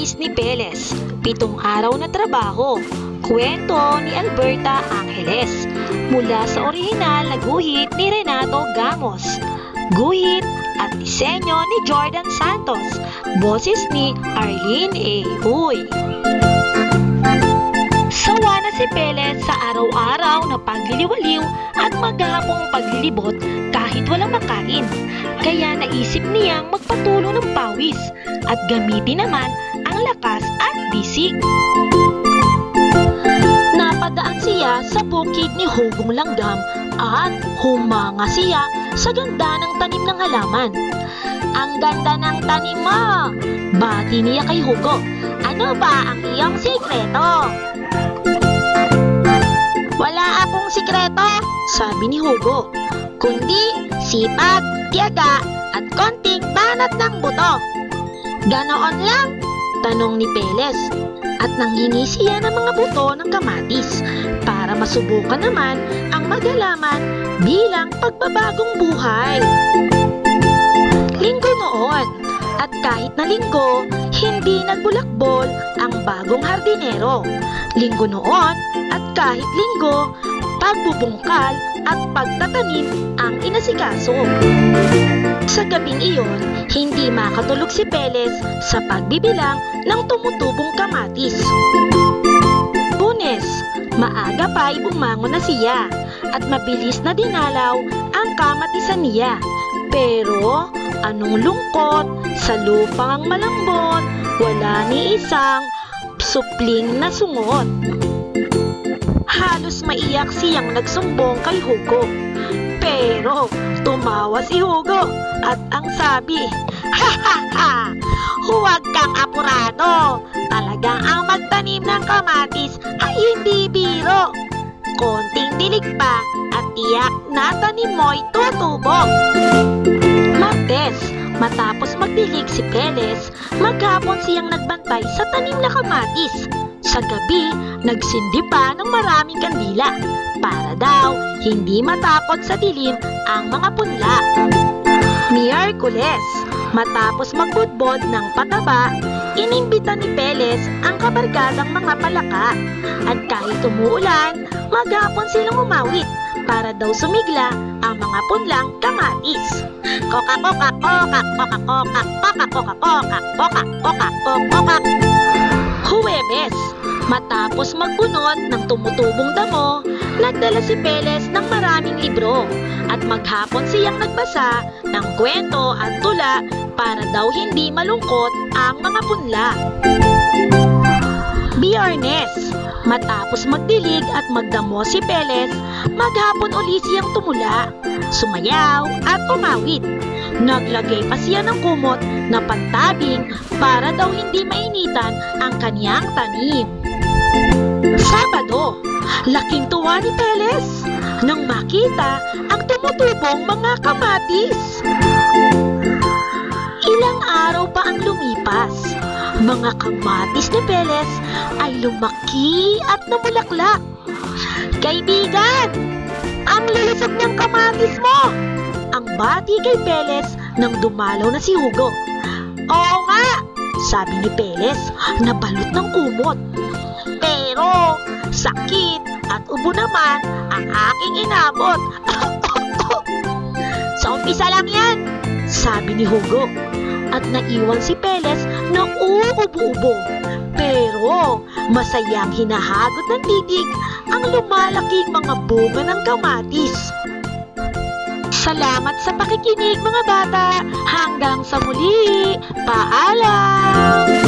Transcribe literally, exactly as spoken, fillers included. Kamatis ni Peles, pitong araw na trabaho, kwento ni Alberta Angeles, mula sa orihinal na guhit ni Renato Gamos, guhit at disenyo ni Jordan Santos, boses ni Arlene Abayari Uy. Sawa na si Peles sa araw-araw na pagliliwaliw at maghapong paglilibot kahit walang makain, kaya naisip niyang magpatulo ng pawis at gamitin naman ang lakas at bisig. Napadaan siya sa bukid ni Hugong Langdam at humanga siya sa ganda ng tanim ng halaman. Ang ganda ng tanim mo! Bati niya kay Hugo. Ano ba ang iyong sikreto? Wala akong sikreto, sabi ni Hugo, kundi sipag, tiyaga at konting banat ng buto. Ganoon lang? Tanong ni Peles. At nanghingi siya ng mga buto ng kamatis para masubukan naman ang magalaman bilang pagbabagong buhay. Linggo noon, at kahit na linggo, hindi nagbulakbol ang bagong hardinero. Linggo noon, at kahit linggo, pagbubungkal at pagtatanim ang inasikaso. Sa gabing iyon, hindi makatulog si Peles sa pagbibilang ng tumutubong kamatis. Lunes, maaga pa'y bumangon na siya at mabilis na dinalaw ang kamatisan niya. Pero anong lungkot sa lupang malambot, wala ni isang supling na sungot. Halos maiyak siyang nagsumbong kay Hugo. Pero tumawa si Hugo at ang sabi, "Ha ha ha! Huwag kang apurado! Talagang ang magtanim ng kamatis ay hindi biro. Konting dilig pa at tiyak na tanim mo'y tutubo." Martes, matapos magdilig si Peles, maghapon siyang nagbantay sa tanim na kamatis. Sa gabi, nagsindi pa ng maraming kandila para daw hindi matakot sa dilim ang mga punla. Miyerkules, matapos magbudbod ng pataba, inimbita ni Peles ang kabarkadang mga palaka. At kahit umuulan, maghapon silang umawit para daw sumigla ang mga punlang kamatis. Kokak-kokak-kokak-kokak-kokak-kokak-kokak-kokak-kokak-kokak-kokak-kokak. Huwebes, matapos magbunot ng tumutubong damo, nagdala si Peles ng maraming libro at maghapon siyang nagbasa ng kwento at tula para daw hindi malungkot ang mga punla. Biyernes, matapos magdilig at magdamo si Peles, maghapon uli siyang tumula, sumayaw at umawit. Naglagay pa siya ng kumot na pantabing para daw hindi mainitan ang kaniyang tanim. Sabado, laking tuwa ni Peles nang makita ang tumutubong mga kamatis. Ilang araw pa ang lumipas, mga kamatis ni Peles ay lumaki at namulaklak. "Kaibigan, ang lulusog ng kamatis mo!" ang bati kay Peles nang dumalaw na si Hugo. "Oo nga!" sabi ni Peles, nabalot ng kumot. "Pero sakit at ubo naman ang aking inabot." "Sa umpisa lang yan!" sabi ni Hugo. At naiwan si Peles na uubo-ubo. Pero masayang hinahagot ng titig ang lumalaking mga bunga ng kamatis. Salamat sa pakikinig mga bata. Hanggang sa muli. Paalam!